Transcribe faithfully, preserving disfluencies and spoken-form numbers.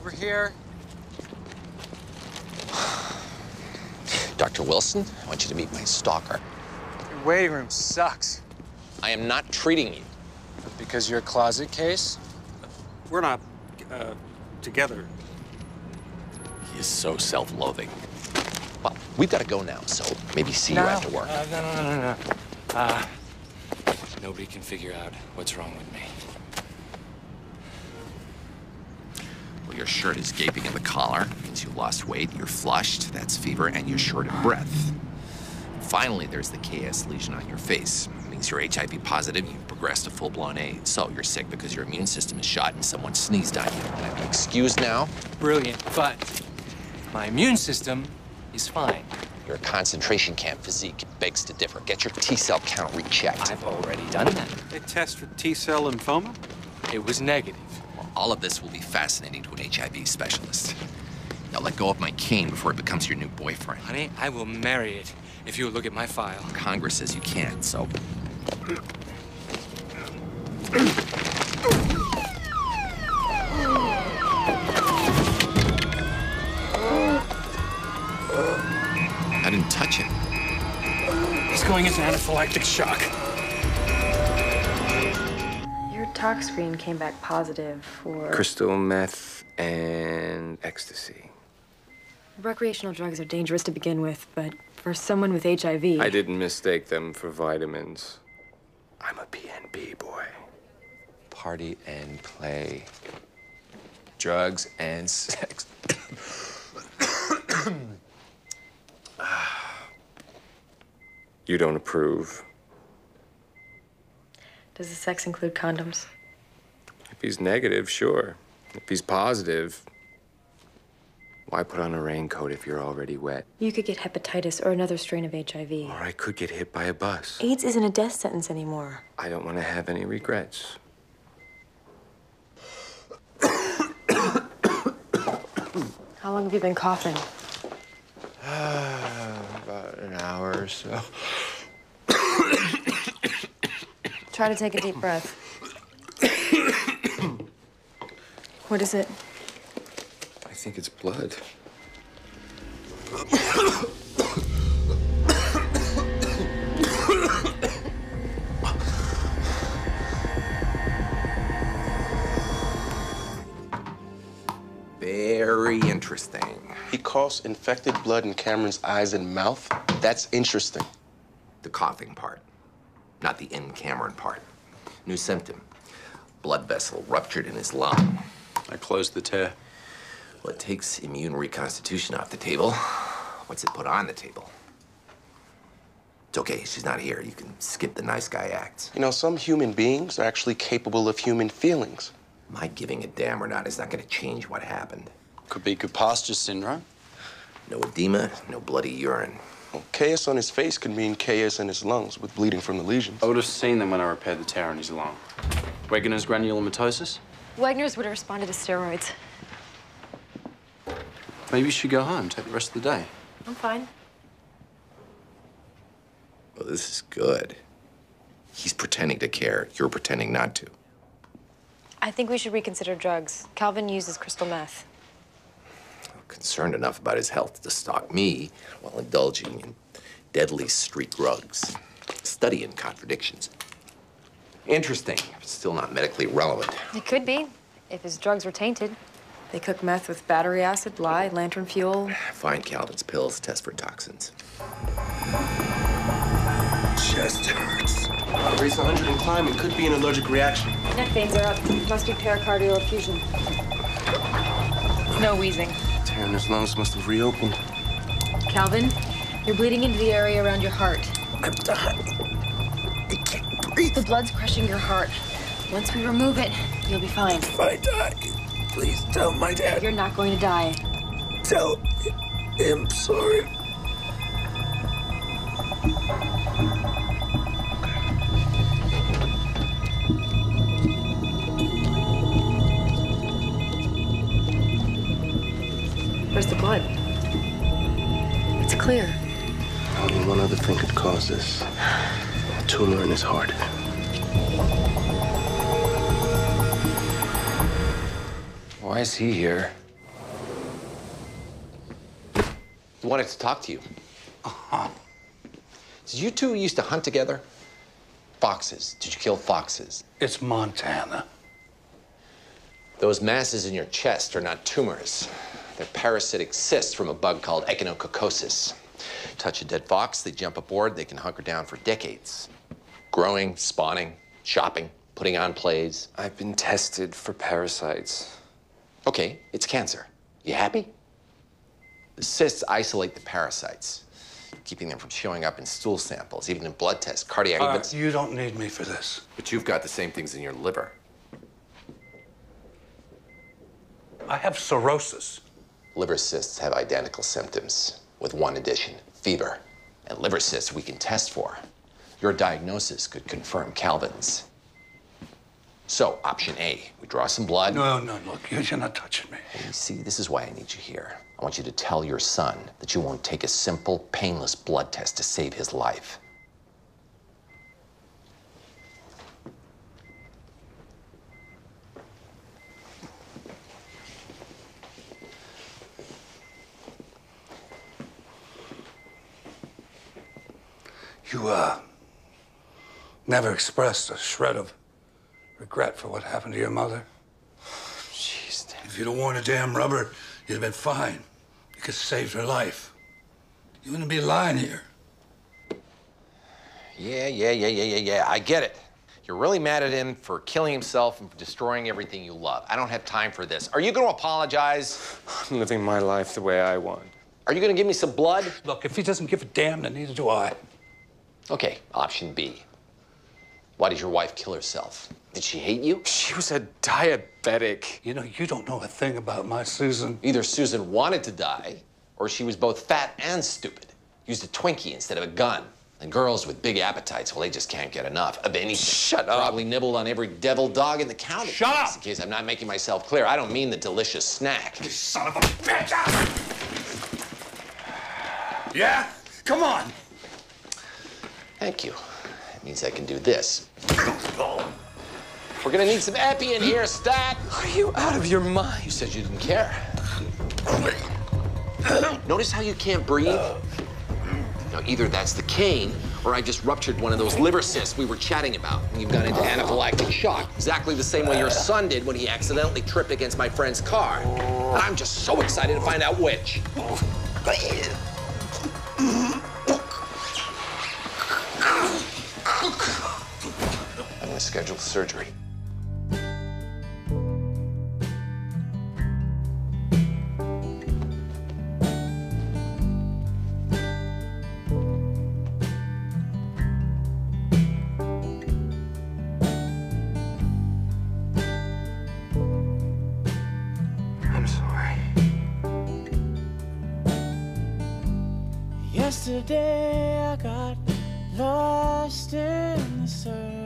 Over here. Doctor Wilson, I want you to meet my stalker. Your waiting room sucks. I am not treating you. Because you're a closet case? We're not uh, together. He is so self-loathing. Well, we've got to go now, so maybe see no. you after work. Uh, no, no, no, no, no. Uh, nobody can figure out what's wrong with me. Well, your shirt is gaping in the collar. It means you lost weight, you're flushed, that's fever, and you're short of breath. Finally, there's the K S lesion on your face. It means you're H I V positive, you've progressed to full-blown AIDS. So you're sick because your immune system is shot and someone sneezed on you. And I'm excused now. Brilliant, but my immune system is fine. Your concentration camp physique begs to differ. Get your T-cell count rechecked. I've already done that. They test for T-cell lymphoma? It was negative. Well, all of this will be fascinating to an H I V specialist. Now let go of my cane before it becomes your new boyfriend. Honey, I will marry it. If you look at my file. Congress says you can't, so. I didn't touch him. He's going into anaphylactic shock. Your tox screen came back positive for crystal meth and ecstasy. Recreational drugs are dangerous to begin with, but for someone with H I V... I didn't mistake them for vitamins. I'm a P N B boy. Party and play. Drugs and sex. You don't approve. Does the sex include condoms? If he's negative, sure. If he's positive... Why put on a raincoat if you're already wet? You could get hepatitis or another strain of H I V. Or I could get hit by a bus. AIDS isn't a death sentence anymore. I don't want to have any regrets. How long have you been coughing? Uh, about an hour or so. Try to take a deep breath. What is it? I think it's blood. Very interesting. He coughs infected blood in Cameron's eyes and mouth. That's interesting. The coughing part, not the in Cameron part. New symptom, blood vessel ruptured in his lung. I closed the tear. Well, it takes immune reconstitution off the table. What's it put on the table? It's okay, she's not here. You can skip the nice guy act. You know, some human beings are actually capable of human feelings. My giving a damn or not is not gonna change what happened. Could be Kaposi's syndrome. No edema, no bloody urine. Well, K S on his face could mean K S in his lungs with bleeding from the lesions. I would have seen them when I repaired the tear in his lung. Wegener's granulomatosis? Wegener's would have responded to steroids. Maybe you should go home, take the rest of the day. I'm fine. Well, this is good. He's pretending to care. You're pretending not to. I think we should reconsider drugs. Calvin uses crystal meth. I'm concerned enough about his health to stalk me while indulging in deadly street drugs. Studying contradictions. Interesting, but still not medically relevant. It could be, if his drugs were tainted. They cook meth with battery acid, lye, lantern fuel. Find Calvin's pills, test for toxins. Chest hurts. I'll raise one hundred and climb. It could be an allergic reaction. Neck veins are up. Must be pericardial effusion. No wheezing. Tear in his lungs must have reopened. Calvin, you're bleeding into the area around your heart. I'm dying. I can't breathe. The blood's crushing your heart. Once we remove it, you'll be fine. If I die. Please tell my dad. You're not going to die. Tell him sorry. Where's the blood? It's clear. Only one other thing could cause this. A tumor in his heart. Why is he here? He wanted to talk to you. Uh-huh. So you two used to hunt together? Foxes. Did you kill foxes? It's Montana. Those masses in your chest are not tumors. They're parasitic cysts from a bug called echinococcosis. Touch a dead fox, they jump aboard, they can hunker down for decades. Growing, spawning, shopping, putting on plays. I've been tested for parasites. Okay, it's cancer. You happy? The cysts isolate the parasites, keeping them from showing up in stool samples, even in blood tests, cardiac... Uh, you don't need me for this. But you've got the same things in your liver. I have cirrhosis. Liver cysts have identical symptoms, with one addition, fever. And liver cysts we can test for. Your diagnosis could confirm Calvin's. So, option A, we draw some blood. No, no, look, you're not touching me. You see, this is why I need you here. I want you to tell your son that you won't take a simple, painless blood test to save his life. You, uh, never expressed a shred of regret for what happened to your mother? Jeez, damn. If you'd have worn a damn rubber, you'd have been fine. You could have saved her life. You wouldn't be lying here. Yeah, yeah, yeah, yeah, yeah, yeah. I get it. You're really mad at him for killing himself and for destroying everything you love. I don't have time for this. Are you going to apologize? I'm living my life the way I want. Are you going to give me some blood? Look, if he doesn't give a damn, then neither do I. Okay, option B. Why did your wife kill herself? Did she hate you? She was a diabetic. You know, you don't know a thing about my Susan. Either Susan wanted to die, or she was both fat and stupid. Used a Twinkie instead of a gun. And girls with big appetites, well, they just can't get enough of anything. Shut up. Probably nibbled on every devil dog in the county. Shut up! In case I'm not making myself clear, I don't mean the delicious snack. You son of a bitch! Yeah? Come on! Thank you. It means I can do this. We're gonna need some epi in here, stat! Are you out of your mind? You said you didn't care. Notice how you can't breathe? Now, either that's the cane, or I just ruptured one of those liver cysts we were chatting about. And you've gone into anaphylactic shock, exactly the same way your son did when he accidentally tripped against my friend's car. And I'm just so excited to find out which. I'm gonna schedule surgery. I'm sorry. Yesterday I got lost in the surf.